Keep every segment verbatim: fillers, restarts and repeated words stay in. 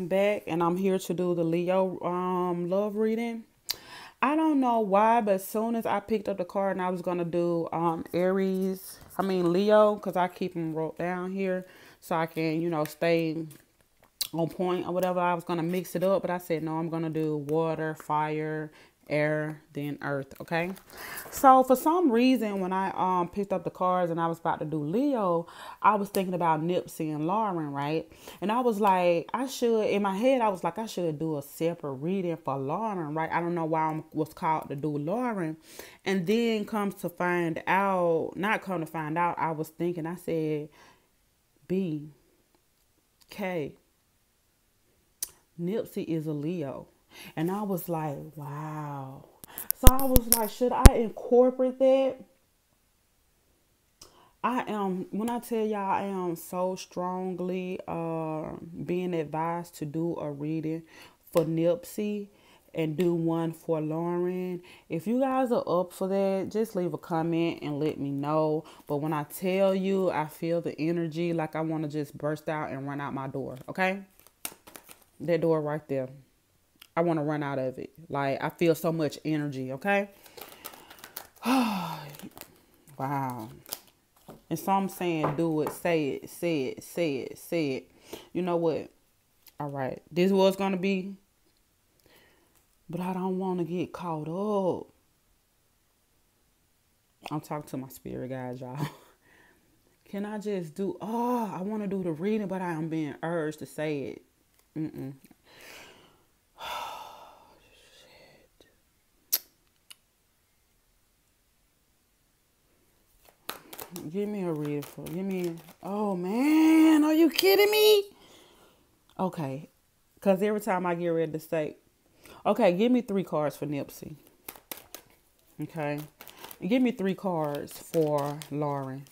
I'm back and I'm here to do the Leo um love reading. I don't know why, but as soon as I picked up the card and I was gonna do um Aries, I mean Leo, because I keep them wrote down here so I can, you know, stay on point or whatever. I was gonna mix it up, but I said no, I'm gonna do water, fire, air, then earth. Okay, so for some reason when I um picked up the cards and I was about to do Leo, I was thinking about Nipsey and Lauren, right? And I was like, I should, in my head I was like, I should do a separate reading for Lauren, right? I don't know why I was called to do Lauren. And then comes to find out, not come to find out, I was thinking, I said B K Nipsey is a Leo. And I was like, wow. So I was like, should I incorporate that? I am, when I tell y'all, I am so strongly uh, being advised to do a reading for Nipsey and do one for Lauren. If you guys are up for that, just leave a comment and let me know. But when I tell you, I feel the energy like I want to just burst out and run out my door, okay? That door right there. I want to run out of it. Like, I feel so much energy, okay? Wow. And so I'm saying, do it, say it, say it, say it, say it. You know what? All right. This was going to be, but I don't want to get caught up. I'm talking to my spirit guides, y'all. Can I just do, oh, I want to do the reading, but I am being urged to say it. Mm-mm. Give me a reading for, give me, oh man, are you kidding me? Okay, because every time I get ready to say, okay, give me three cards for Nipsey. Okay, give me three cards for Lauren.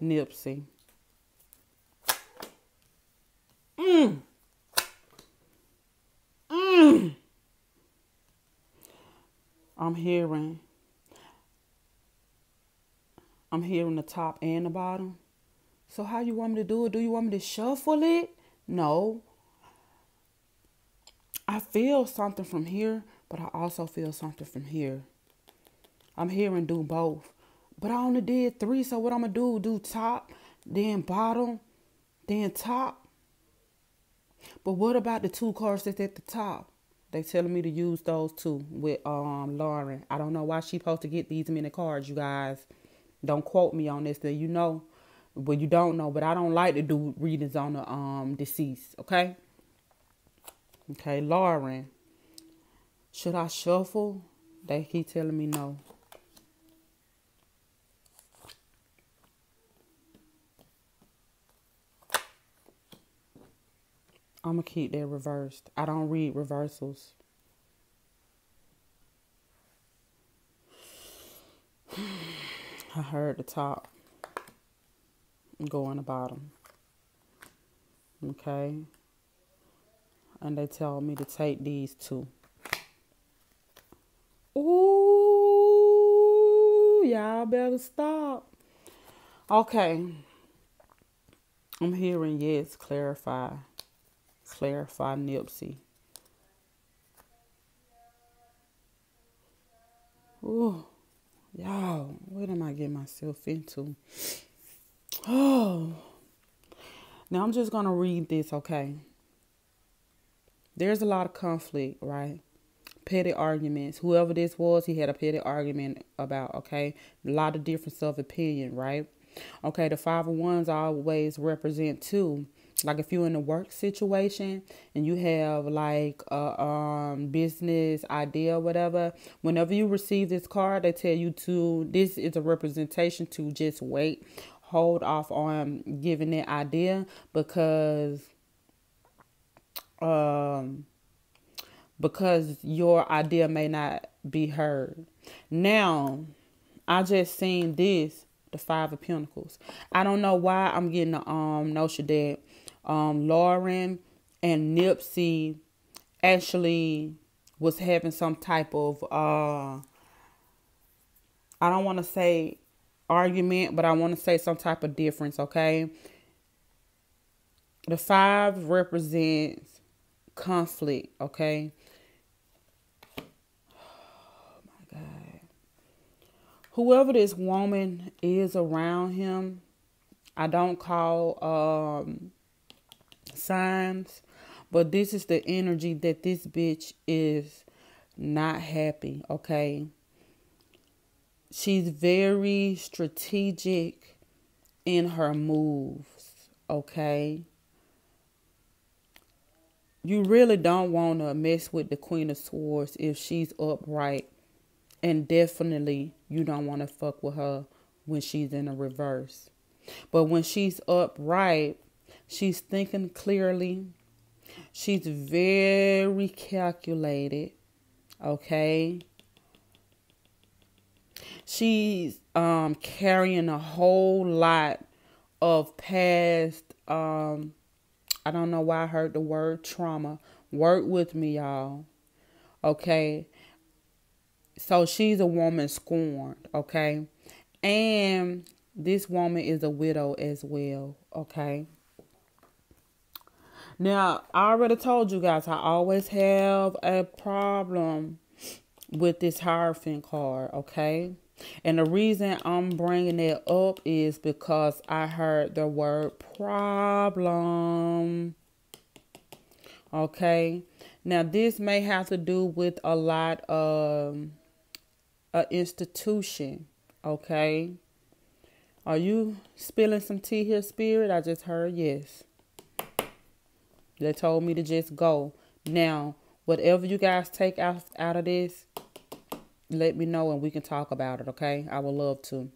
Nipsey. Mmm. Mmm. I'm hearing. I'm hearing the top and the bottom. So how you want me to do it? Do you want me to shuffle it? No. I feel something from here, but I also feel something from here. I'm hearing do both. But I only did three, so what I'm going to do, do top, then bottom, then top. But what about the two cards that's at the top? They telling me to use those two with um Lauren. I don't know why she's supposed to get these many cards, you guys. Don't quote me on this, that you know, but you don't know. But I don't like to do readings on the um deceased, okay? Okay, Lauren. Should I shuffle? They keep telling me no. I'm going to keep that reversed. I don't read reversals. I heard the top go on the bottom. Okay. And they tell me to take these two. Ooh, y'all better stop. Okay. I'm hearing yes, clarify. Clarify Nipsey. Ooh, y'all, what am I getting myself into? Oh, now I'm just gonna read this, okay? There's a lot of conflict, right? Petty arguments. Whoever this was, he had a petty argument about, okay? A lot of difference of opinion, right? Okay, the five of ones always represent two. Like if you're in a work situation and you have like a um, business idea or whatever, whenever you receive this card, they tell you to, this is a representation to just wait, hold off on giving that idea because, um, because your idea may not be heard. Now, I just seen this, the Five of Pentacles. I don't know why I'm getting the um, notion that Um, Lauren and Nipsey actually was having some type of, uh, I don't want to say argument, but I want to say some type of difference, okay? The five represents conflict, okay? Oh, my God. Whoever this woman is around him, I don't call um, signs, but this is the energy that this bitch is not happy, okay? She's very strategic in her moves, okay? You really don't want to mess with the Queen of Swords if she's upright. And definitely you don't want to fuck with her when she's in a reverse. But when she's upright, she's thinking clearly. She's very calculated. Okay. She's um, carrying a whole lot of past um I don't know why I heard the word trauma. Work with me, y'all. Okay. So she's a woman scorned. Okay. And this woman is a widow as well. Okay. Now, I already told you guys, I always have a problem with this Hierophant card. Okay. And the reason I'm bringing that up is because I heard the word problem. Okay. Now, this may have to do with a lot of an institution. Okay. Are you spilling some tea here, Spirit? I just heard yes. They told me to just go. Now, whatever you guys take out, out of this, let me know and we can talk about it, okay? I would love to.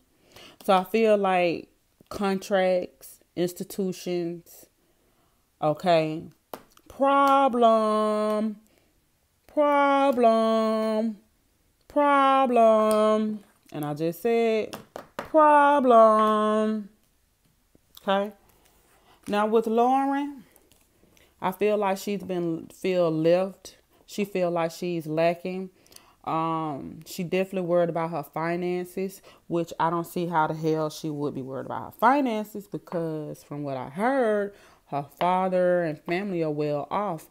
So I feel like contracts, institutions, okay? Problem, problem, problem. And I just said problem, okay? Now with Lauren, I feel like she's been feel left. She feel like she's lacking. Um, she definitely worried about her finances, which I don't see how the hell she would be worried about her finances because from what I heard, her father and family are well off,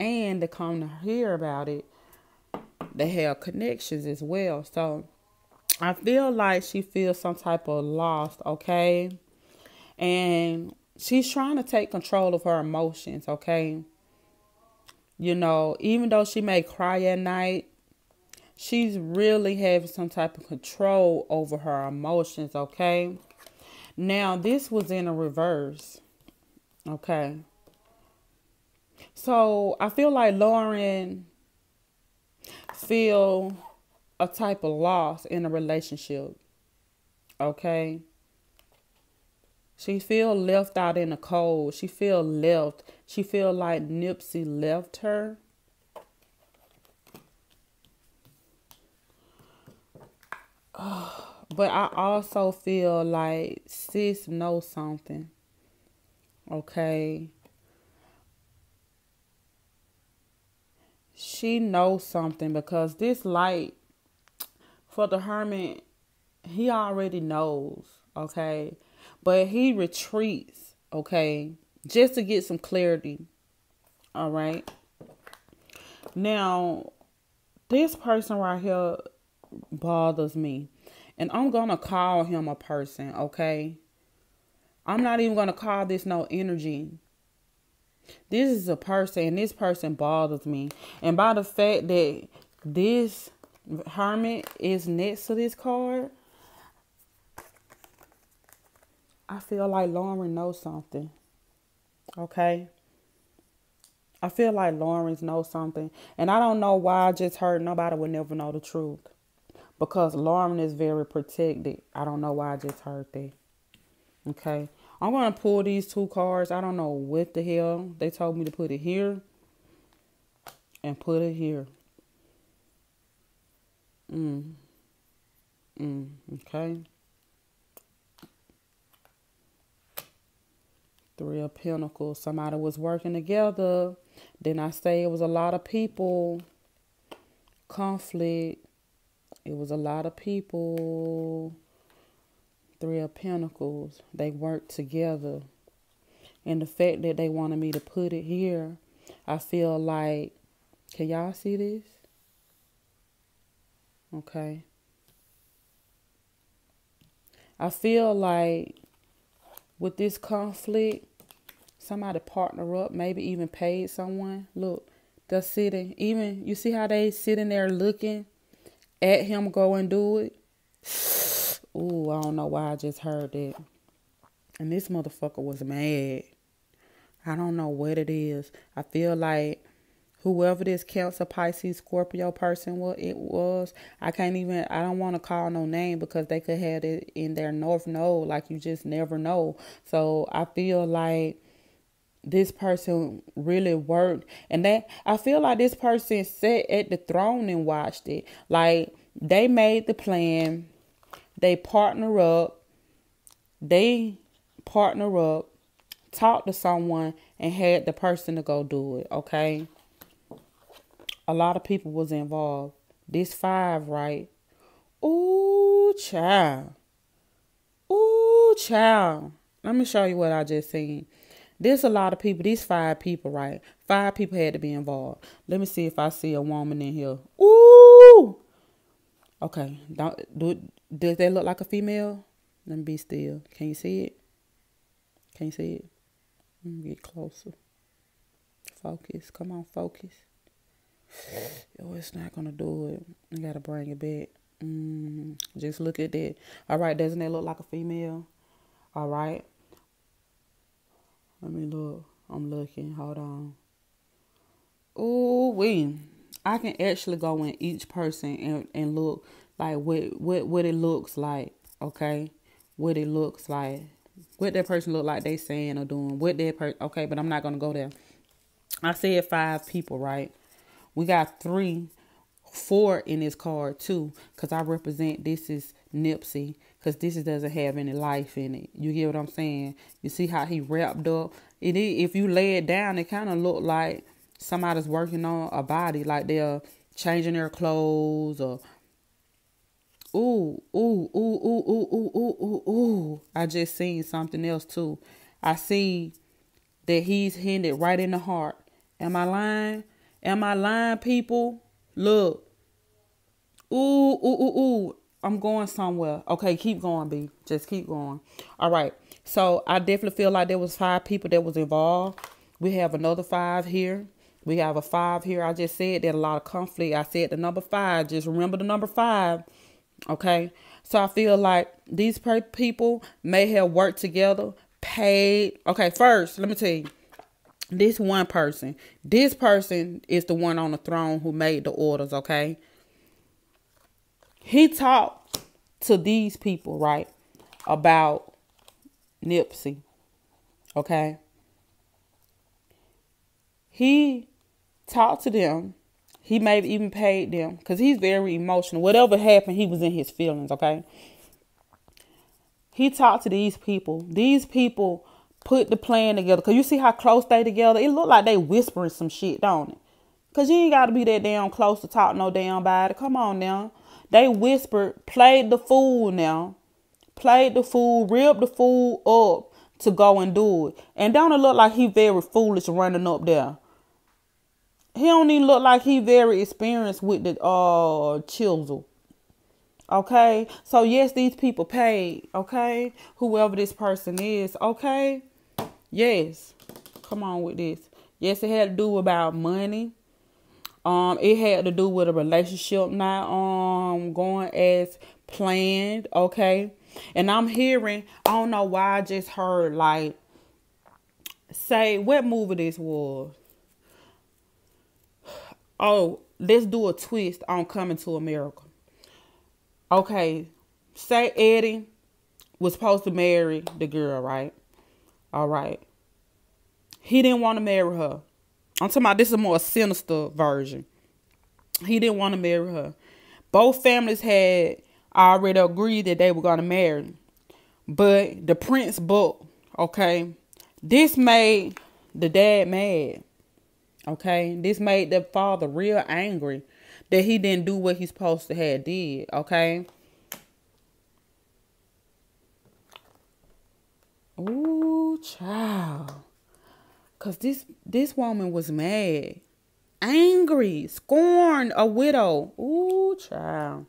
and to come to hear about it, they have connections as well. So I feel like she feels some type of loss, okay? And she's trying to take control of her emotions, okay? You know, even though she may cry at night, she's really having some type of control over her emotions, okay? Now, this was in a reverse, okay? So, I feel like Lauren feel a type of loss in a relationship, okay? She feel left out in the cold. She feel left. She feel like Nipsey left her. But I also feel like sis knows something, okay? She knows something because this light for the Hermit, he already knows, okay? But he retreats, okay? Just to get some clarity, all right? Now, this person right here bothers me. And I'm going to call him a person, okay? I'm not even going to call this no energy. This is a person, and this person bothers me. And by the fact that this Hermit is next to this card, I feel like Lauren knows something, okay? I feel like Lauren knows something. And I don't know why I just heard nobody would never know the truth. Because Lauren is very protected. I don't know why I just heard that. Okay. I'm going to pull these two cards. I don't know what the hell. They told me to put it here. And put it here. Mm. Mm. Okay. Three of Pentacles. Somebody was working together. Then I say it was a lot of people. Conflict. It was a lot of people. Three of Pentacles. They worked together. And the fact that they wanted me to put it here, I feel like, can y'all see this? Okay. I feel like with this conflict, somebody partner up, maybe even paid someone. Look, the city, even, you see how they sitting there looking at him go and do it? Ooh, I don't know why I just heard that. And this motherfucker was mad. I don't know what it is. I feel like whoever this Cancer, Pisces, Scorpio person was, it was, I can't even, I don't want to call no name because they could have it in their north node. Like, you just never know. So I feel like this person really worked. And that, I feel like this person sat at the throne and watched it. Like, they made the plan. They partner up. They partner up, talk to someone, and had the person to go do it, okay? A lot of people was involved. This five, right? Ooh, child. Ooh, child. Let me show you what I just seen. There's a lot of people. These five people, right? Five people had to be involved. Let me see if I see a woman in here. Ooh. Okay. Don't, do, does that look like a female? Let me be still. Can you see it? Can you see it? Let me get closer. Focus. Come on, focus. Yo, it's not gonna do it. I gotta bring it back. Mm, just look at that. All right, doesn't that look like a female? All right. Let me look. I'm looking. Hold on. Ooh, wee. I can actually go in each person and, and look like what, what what it looks like. Okay, what it looks like. What that person look like they saying or doing. What that person. Okay, but I'm not gonna go there. I said five people, right? We got three, four in this card too, because I represent, this is Nipsey, because this doesn't have any life in it. You get what I'm saying? You see how he wrapped up? It is, if you lay it down, it kind of look like somebody's working on a body, like they're changing their clothes or, ooh, ooh, ooh, ooh, ooh, ooh, ooh, ooh, ooh. I just seen something else too. I see that he's hinted right in the heart. Am I lying? Am I lying, people? Look. Ooh, ooh, ooh, ooh. I'm going somewhere. Okay, keep going, B. Just keep going. All right. So, I definitely feel like there was five people that was involved. We have another five here. We have a five here. I just said that a lot of conflict. I said the number five. Just remember the number five. Okay? So, I feel like these people may have worked together, paid. Okay, first, let me tell you. This one person, this person is the one on the throne who made the orders, okay? He talked to these people, right, about Nipsey, okay? He talked to them. He maybe even paid them because he's very emotional. Whatever happened, he was in his feelings, okay? He talked to these people. These people put the plan together. Because you see how close they together? It look like they whispering some shit, don't it? Because you ain't got to be that damn close to talk no damn body. Come on now. They whispered, played the fool now. Played the fool, ripped the fool up to go and do it. And don't it look like he very foolish running up there? He don't even look like he very experienced with the uh, chisel. Okay? So, yes, these people paid. Okay? Whoever this person is. Okay? Yes, come on with this. Yes, it had to do about money. Um, it had to do with a relationship not um going as planned. Okay, and I'm hearing, I don't know why I just heard like, say what movie this was. Oh, let's do a twist on Coming to America. Okay, say Eddie was supposed to marry the girl, right? All right. He didn't want to marry her. I'm talking about this is a more sinister version. He didn't want to marry her. Both families had already agreed that they were going to marry. But the prince booked, okay? This made the dad mad, okay? This made the father real angry that he didn't do what he's supposed to have did, okay? Ooh, child. Because this, this woman was mad, angry, scorned a widow. Ooh, child.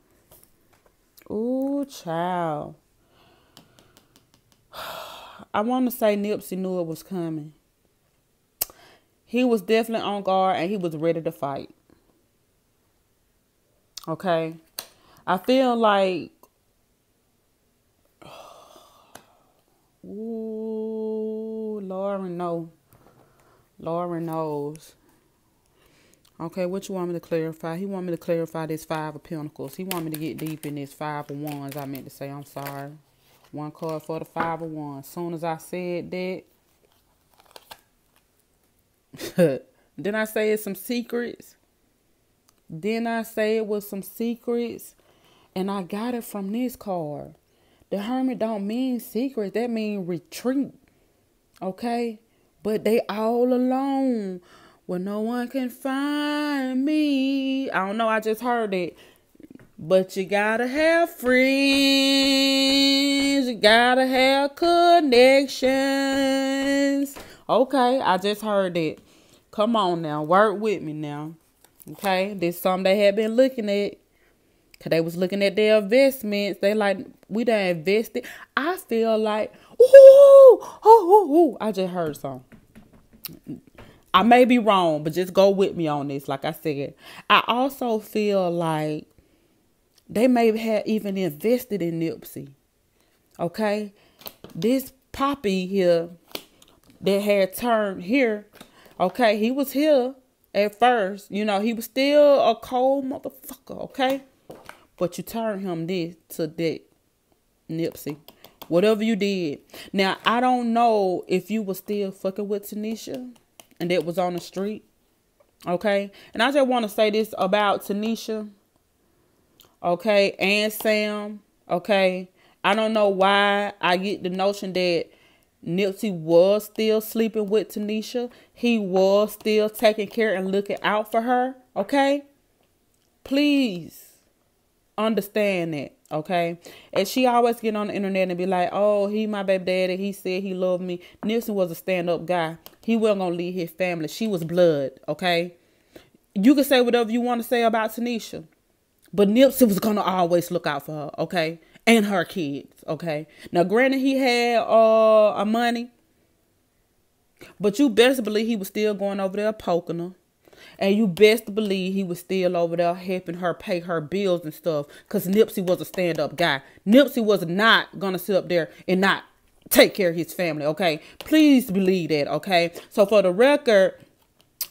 Ooh, child. I want to say Nipsey knew it was coming. He was definitely on guard and he was ready to fight. Okay. I feel like... Ooh, Lauren knows. Lauren knows. Okay, what you want me to clarify? He want me to clarify this Five of Pentacles. He want me to get deep in this Five of Wands, I meant to say. I'm sorry. One card for the Five of Wands. As soon as I said that, didn't I say it's some secrets? Didn't I say it was some secrets? And I got it from this card. The Hermit don't mean secrets. That mean retreat. Okay? But they all alone. Well, no one can find me. I don't know. I just heard it. But you gotta have friends. You gotta have connections. Okay, I just heard it. Come on now. Work with me now. Okay, this is something they had been looking at. Because they was looking at their investments. They like, we done invested. I feel like, ooh, ooh, ooh, ooh. I just heard something. I may be wrong, but just go with me on this. Like I said, I also feel like they may have even invested in Nipsey. Okay. This Poppy here that had turned here. Okay. He was here at first. You know, he was still a cold motherfucker. Okay. But you turned him this to that, Nipsey. Whatever you did. Now, I don't know if you were still fucking with Tanisha. And that was on the street. Okay. And I just want to say this about Tanisha. Okay. And Sam. Okay. I don't know why I get the notion that Nipsey was still sleeping with Tanisha. He was still taking care and looking out for her. Okay. Please understand that. Okay. And she always get on the internet and be like, oh, he my baby daddy. He said he loved me. Nipsey was a stand-up guy. He wasn't going to leave his family. She was blood, okay? You can say whatever you want to say about Tanisha. But Nipsey was going to always look out for her, okay? And her kids, okay? Now, granted, he had uh, a money. But you best believe he was still going over there poking her. And you best believe he was still over there helping her pay her bills and stuff. Because Nipsey was a stand-up guy. Nipsey was not going to sit up there and not take care of his family, okay? Please believe that, okay? So for the record,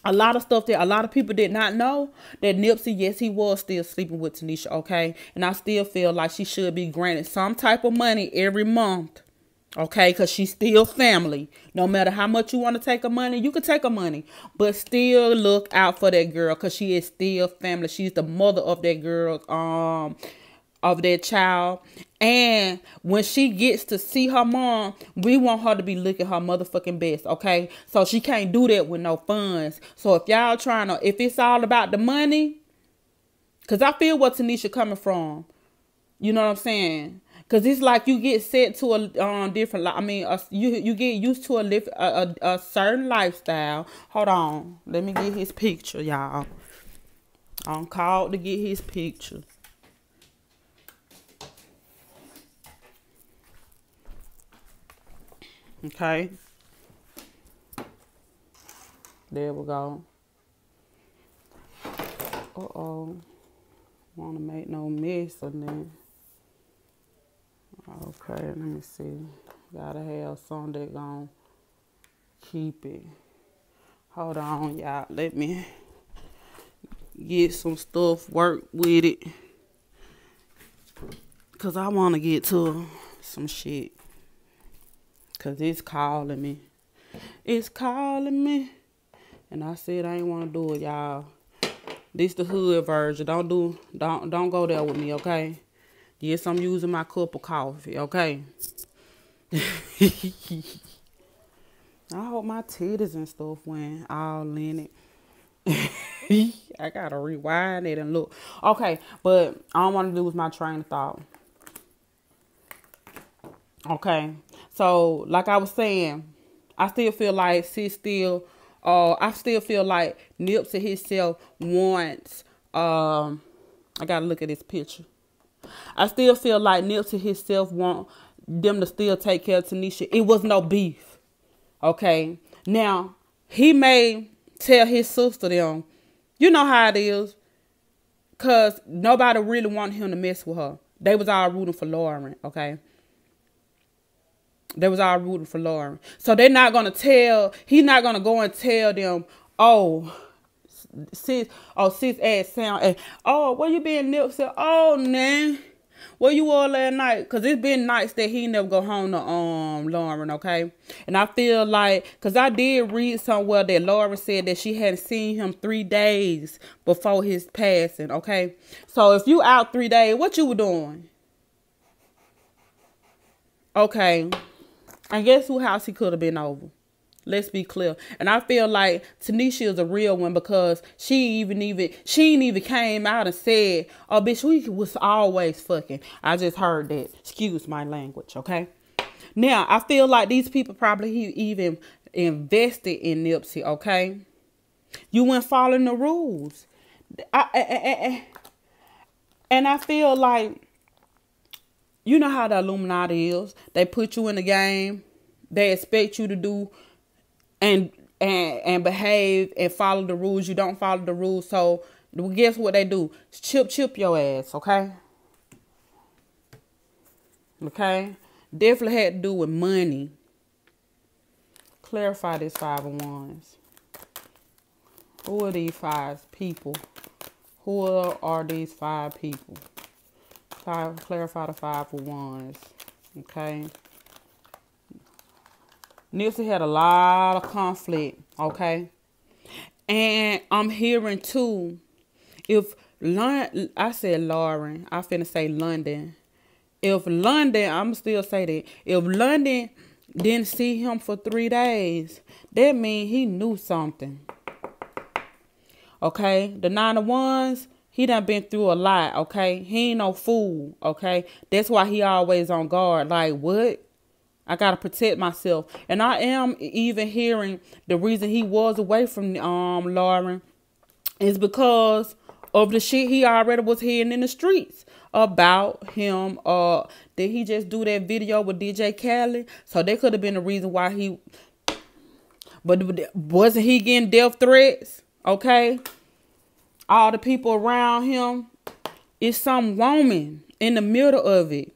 a lot of stuff that a lot of people did not know, that Nipsey, yes, he was still sleeping with Tanisha, okay? And I still feel like she should be granted some type of money every month, okay? Because she's still family. No matter how much you want to take her money, you can take her money. But still look out for that girl because she is still family. She's the mother of that girl, um... of their child. And when she gets to see her mom, we want her to be looking her motherfucking best, okay? So she can't do that with no funds. So if y'all trying to, if it's all about the money, because I feel what Tanisha coming from, you know what I'm saying? Because it's like you get set to a um, different, I mean, a, you you get used to a, lift, a, a, a certain lifestyle. Hold on. Let me get his picture, y'all. I'm called to get his picture. Okay. There we go. Uh-oh. Want to make no mess of that. Okay, let me see. Gotta have some that gonna keep it. Hold on, y'all. Let me get some stuff, work with it. Because I want to get to some shit. Cause it's calling me. It's calling me. And I said I ain't wanna do it, y'all. This the hood version. Don't do don't don't go there with me, okay? Yes, I'm using my cup of coffee, okay? I hope my titties and stuff went all in it. I gotta rewind it and look. Okay, but I don't wanna lose my train of thought. Okay. So, like I was saying, I still feel like she's still, uh, I still feel like Nipsey himself wants, um, I gotta look at this picture. I still feel like Nipsey himself want them to still take care of Tanisha. It was no beef. Okay. Now, he may tell his sister them, you know how it is, because nobody really wanted him to mess with her. They was all rooting for Lauren, okay? They was all rooting for Lauren. So they're not going to tell, he's not going to go and tell them, oh, sis, oh, sis ass sound, ass. Oh, where you been, Nipsey? Oh, man, where you all last night? Because it's been nights that he never go home to um Lauren, okay? And I feel like, because I did read somewhere that Lauren said that she hadn't seen him three days before his passing, okay? So if you out three days, what you were doing? Okay, and guess who house he could have been over? Let's be clear. And I feel like Tanisha is a real one, because she even even she ain't even came out and said, oh, bitch, we was always fucking. I just heard that. Excuse my language, okay? Now, I feel like these people probably even invested in Nipsey, okay? You weren't following the rules. I, I, I, and I feel like, you know how the Illuminati is. They put you in the game. They expect you to do and and and behave and follow the rules. You don't follow the rules, so guess what they do? Chip chip your ass, okay? Okay, definitely had to do with money. Clarify this five of wands. Who are these five people? Who are these five people? Five, clarify the five of wands, okay? Nipsey had a lot of conflict, okay? And I'm hearing, too, if Lon I said Lauren, I finna say London. If London, I'm still say that. If London didn't see him for three days, that means he knew something, okay? The nine of ones, he done been through a lot, okay? He ain't no fool, okay? That's why he always on guard. Like, what? I got to protect myself. And I am even hearing the reason he was away from um Lauren is because of the shit he already was hearing in the streets about him. Uh, did he just do that video with D J Kelly? So that could have been the reason why he... But wasn't he getting death threats? Okay. All the people around him. It's some woman in the middle of it.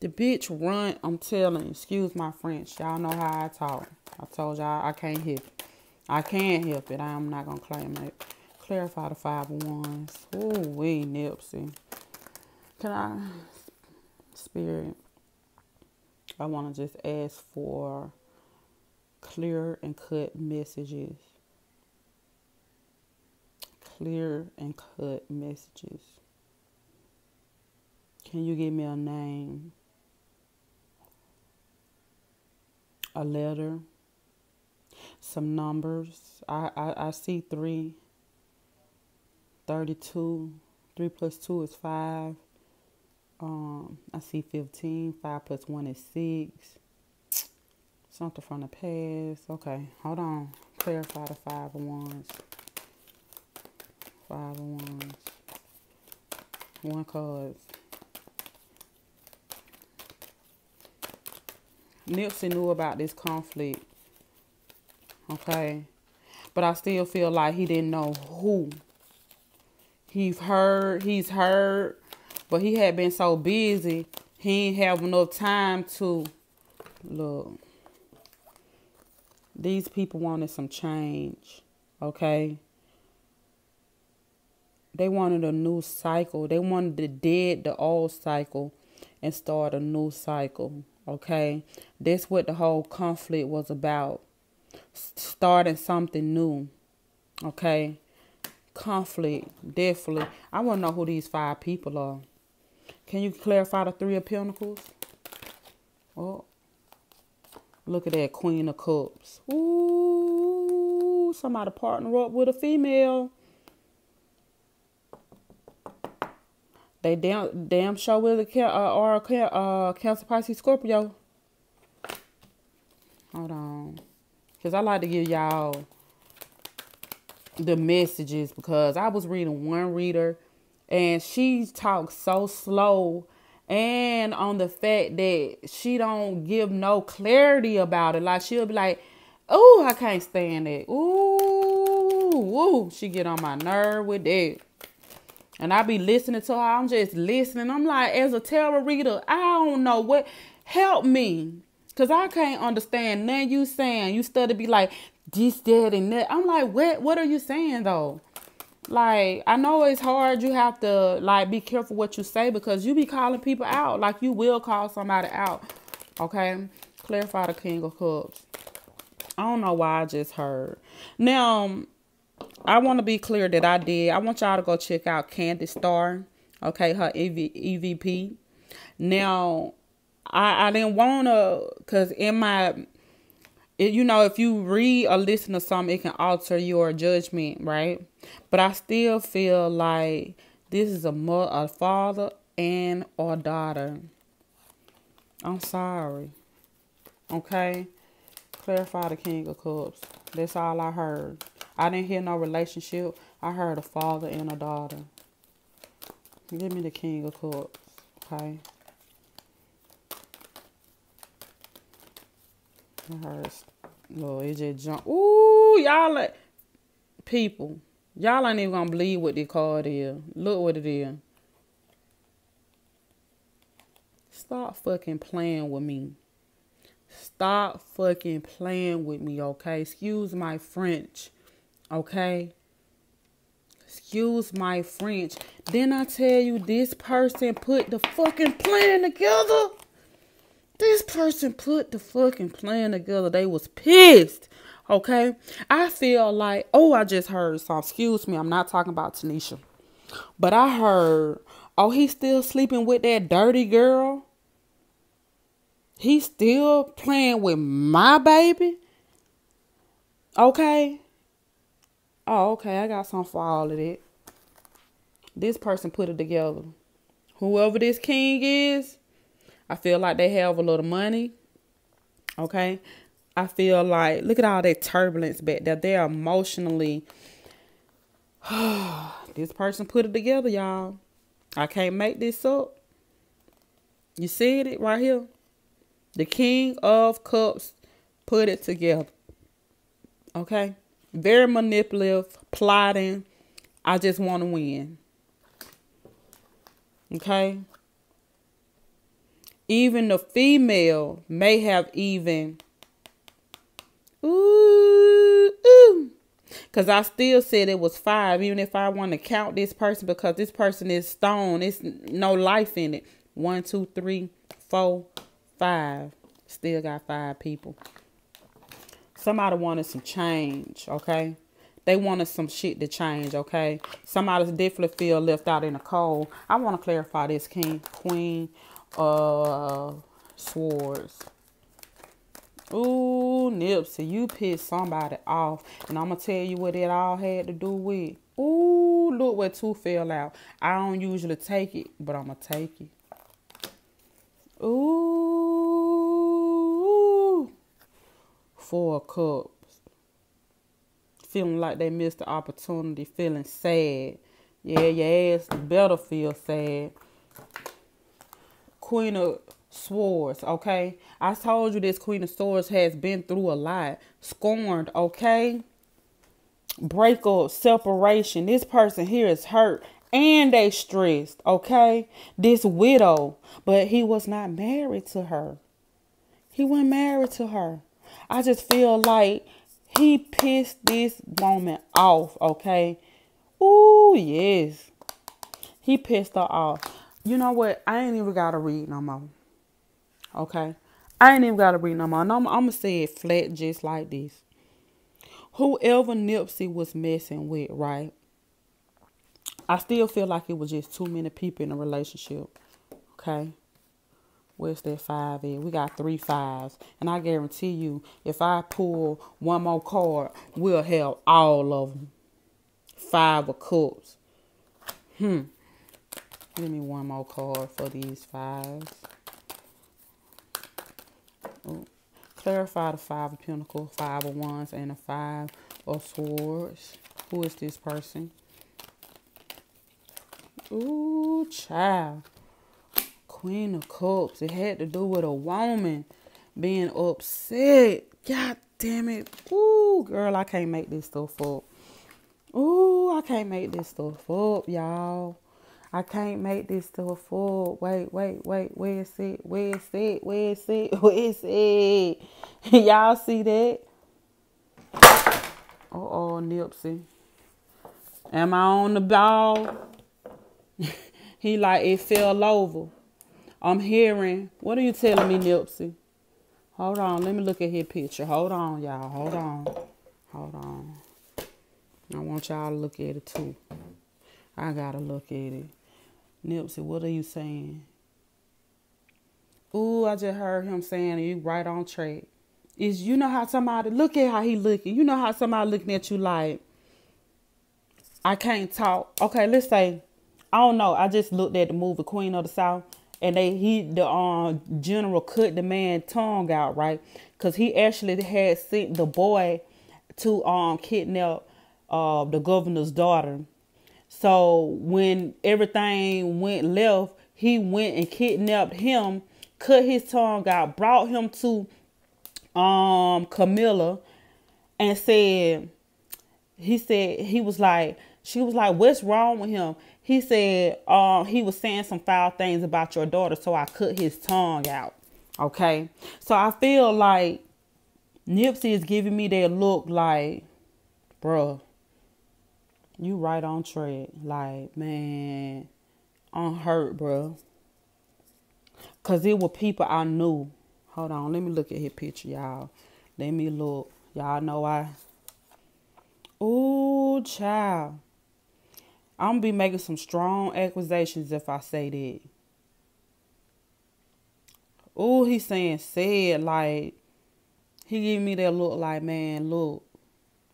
The bitch run, I'm telling you, excuse my French. Y'all know how I talk. I told y'all I can't help it. I can't help it. I'm not going to claim it. Clarify the five of ones. Ooh, wee, Nipsey. Can I, Spirit, I want to just ask for clear and cut messages. Clear and cut messages. Can you give me a name? A letter, some numbers. I, I, I see three, thirty-two, three plus two is five. Um, I see fifteen, five plus one is six. Something from the past. Okay, hold on. Clarify the five of wands. Five of wands. One card. Nipsey knew about this conflict, okay? But I still feel like he didn't know who. He's heard, he's heard, but he had been so busy, he ain't have enough time to, look. These people wanted some change, okay? They wanted a new cycle. They wanted to dead the old cycle and start a new cycle. Okay, that's what the whole conflict was about. S starting something new. Okay, conflict, definitely. I want to know who these five people are. Can you clarify the three of pentacles? Oh, look at that queen of cups. Ooh, somebody partner up with a female. They damn, damn sure will a uh, or a uh, Cancer, Pisces, Scorpio. Hold on. Because I like to give y'all the messages, because I was reading one reader and she talks so slow, and on the fact that she don't give no clarity about it. Like, she'll be like, oh, I can't stand it. Ooh, ooh, she get on my nerve with that. And I be listening to her. I'm just listening. I'm like, as a tarot reader, I don't know what. Help me. Because I can't understand nothing you saying. You still to be like, this, that, and that. I'm like, what, what are you saying, though? Like, I know it's hard. You have to, like, be careful what you say, because you be calling people out. Like, you will call somebody out. Okay? Clarify the King of Cups. I don't know why I just heard. Now, I want to be clear that I did. I want y'all to go check out Candy Starr. Okay? Her E V P. Now, I, I didn't want to, because in my, it, you know, if you read or listen to something, it can alter your judgment, right? But I still feel like this is a mother, a father, and or daughter. I'm sorry. Okay? Clarify the King of Cups. That's all I heard. I didn't hear no relationship. I heard a father and a daughter. Give me the King of Cups, okay? I heard, oh, it just jumped. Ooh, y'all, like, people, y'all ain't even gonna believe what this card is. Look what it is. Stop fucking playing with me. Stop fucking playing with me, okay? Excuse my French, okay? Excuse my French. Then I tell you, this person put the fucking plan together. This person put the fucking plan together. They was pissed, okay? I feel like, oh, I just heard something. Excuse me, I'm not talking about Tanisha. But I heard, oh, he's still sleeping with that dirty girl? He's still playing with my baby? Okay? Oh, okay, I got something for all of that. This person put it together. Whoever this king is, I feel like they have a little money, okay? I feel like, look at all that turbulence back there. They're emotionally, this person put it together, y'all. I can't make this up. You see it right here? The King of Cups put it together, okay? Very manipulative, plotting. I just want to win, okay? Even the female may have even, ooh, ooh, because I still said it was five, even if I want to count this person, because this person is stone. It's no life in it. One, two, three, four, five. Still got five people. Somebody wanted some change, okay? They wanted some shit to change, okay? Somebody's definitely feel left out in the cold. I want to clarify this, King, Queen Uh, swords. Ooh, Nipsey, you pissed somebody off, and I'm gonna tell you what it all had to do with. Ooh, look where two fell out. I don't usually take it, but I'm gonna take it. Ooh, Four of Cups. Feeling like they missed the opportunity. Feeling sad. Yeah, your ass better feel sad. Queen of Swords, okay? I told you this Queen of Swords has been through a lot. Scorned, okay? Breakup, separation. This person here is hurt and they stressed, okay? This widow, but he was not married to her. He wasn't married to her. I just feel like he pissed this woman off, okay? Ooh, yes. He pissed her off. You know what? I ain't even got to read no more. Okay? I ain't even got to read no more. And I'm, I'm going to say it flat just like this. Whoever Nipsey was messing with, right? I still feel like it was just too many people in a relationship. Okay? Where's that five at? We got three fives. And I guarantee you, if I pull one more card, we'll have all of them. Five of Cups. Hmm. Give me one more card for these fives. Ooh. Clarify the Five of Pentacles, Five of Wands, and the Five of Swords. Who is this person? Ooh, child. Queen of Cups. It had to do with a woman being upset. God damn it. Ooh, girl, I can't make this stuff up. Ooh, I can't make this stuff up, y'all. I can't make this stuff up. Wait, wait, wait. Where is it? Where is it? Where is it? Where is it? Y'all see that? Uh-oh, Nipsey. Am I on the ball? He like, it fell over. I'm hearing. What are you telling me, Nipsey? Hold on. Let me look at his picture. Hold on, y'all. Hold on. Hold on. I want y'all to look at it, too. I got to look at it. Nipsey, what are you saying? Ooh, I just heard him saying you right on track. Is you know how somebody, look at how he looking. You know how somebody looking at you like, I can't talk. Okay, let's say, I don't know. I just looked at the movie Queen of the South. And they he the um, general cut the man's tongue out, right? Because he actually had sent the boy to um kidnap uh, the governor's daughter. So when everything went left, he went and kidnapped him, cut his tongue out, brought him to um Camilla, and said, he said, he was like, she was like, what's wrong with him? He said um, he was saying some foul things about your daughter, so I cut his tongue out, okay? So I feel like Nipsey is giving me that look like, bruh, you right on track. Like, man, I'm hurt, bruh. Because it were people I knew. Hold on, let me look at his picture, y'all. Let me look. Y'all know I... Ooh, child. I'm going to be making some strong accusations if I say that. Ooh, he's saying said, like, he give me that look like, man, look,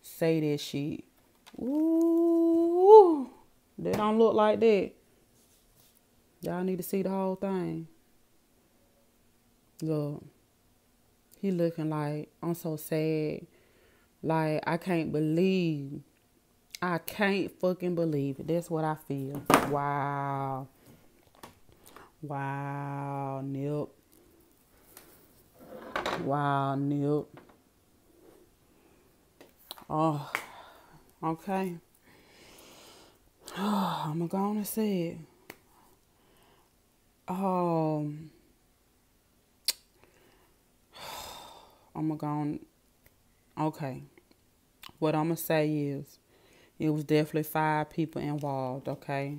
say that shit. Ooh, that don't look like that. Y'all need to see the whole thing. Look, he looking like, I'm so sad. Like, I can't believe. I can't fucking believe it. That's what I feel. Wow. Wow, Nip. Wow, Nip. Oh, okay. Oh, I'm gonna say it. Um, I'm gonna. Okay. What I'm gonna say is, it was definitely five people involved, okay?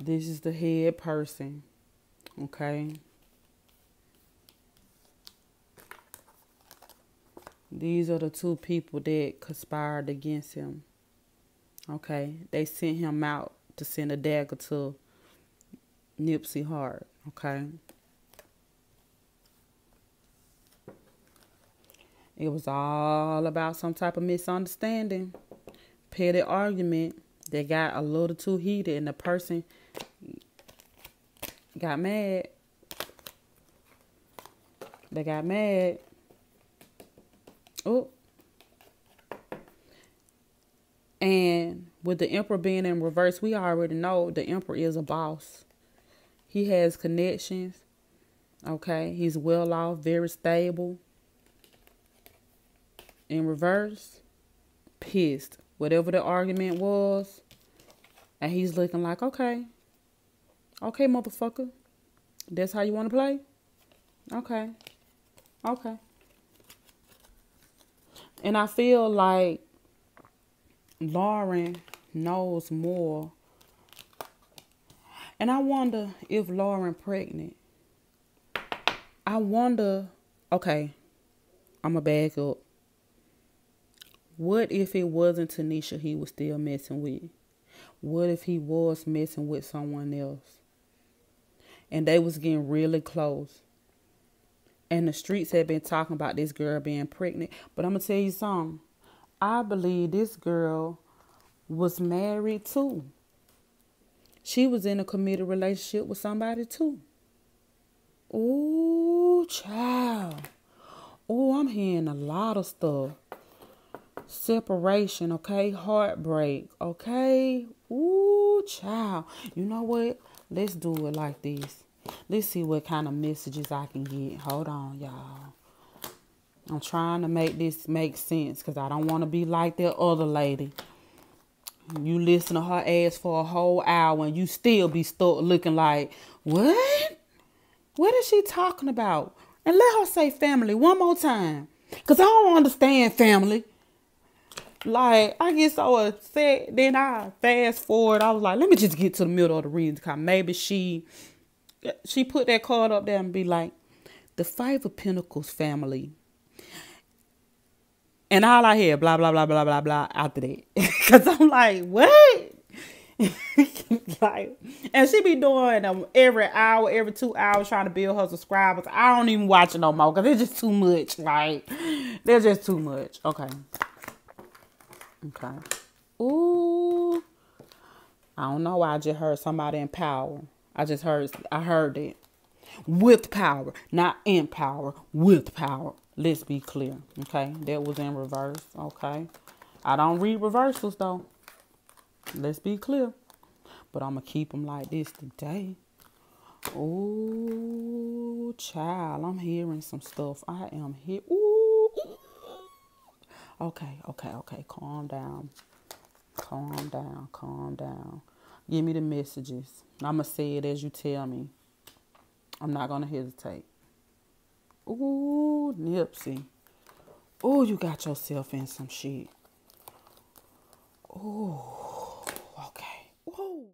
This is the head person, okay? These are the two people that conspired against him, okay? They sent him out to send a dagger to Nipsey Hussle, okay? It was all about some type of misunderstanding. Petty argument that got a little too heated and the person got mad. They got mad. Oh. And with the Emperor being in reverse, we already know the Emperor is a boss. He has connections. Okay. He's well off, very stable. In reverse, pissed. Whatever the argument was. And he's looking like, okay. Okay, motherfucker. That's how you want to play? Okay. Okay. And I feel like Lauren knows more. And I wonder if Lauren pregnant. I wonder, okay, I'm going to back up. What if it wasn't Tanisha he was still messing with? What if he was messing with someone else? And they was getting really close. And the streets had been talking about this girl being pregnant. But I'm going to tell you something. I believe this girl was married too. She was in a committed relationship with somebody too. Ooh, child. Oh, I'm hearing a lot of stuff. Separation, okay? Heartbreak, okay? Ooh, child. You know what? Let's do it like this. Let's see what kind of messages I can get. Hold on, y'all. I'm trying to make this make sense because I don't want to be like that other lady. You listen to her ass for a whole hour and you still be stuck looking like, what? What is she talking about? And let her say family one more time. Because I don't understand family. Like, I get so upset. Then I fast forward. I was like, let me just get to the middle of the reading. Because maybe she, she put that card up there and be like, the Five of Pentacles family. And all I hear, blah, blah, blah, blah, blah, blah, after that. Because I'm like, what? Like, and she be doing um, every hour, every two hours trying to build her subscribers. I don't even watch it no more because it's just too much. Like, they're just too much. Okay. Okay. Ooh. I don't know why I just heard somebody in power. I just heard, I heard it. With power. Not in power. With power. Let's be clear, okay? That was in reverse, okay? I don't read reversals, though. Let's be clear. But I'm going to keep them like this today. Oh, child, I'm hearing some stuff. I am here. Ooh. Okay, okay, okay. Calm down. Calm down, calm down. Give me the messages. I'm going to say it as you tell me. I'm not going to hesitate. Ooh, Nipsey. Ooh, you got yourself in some shit. Ooh, okay. Ooh.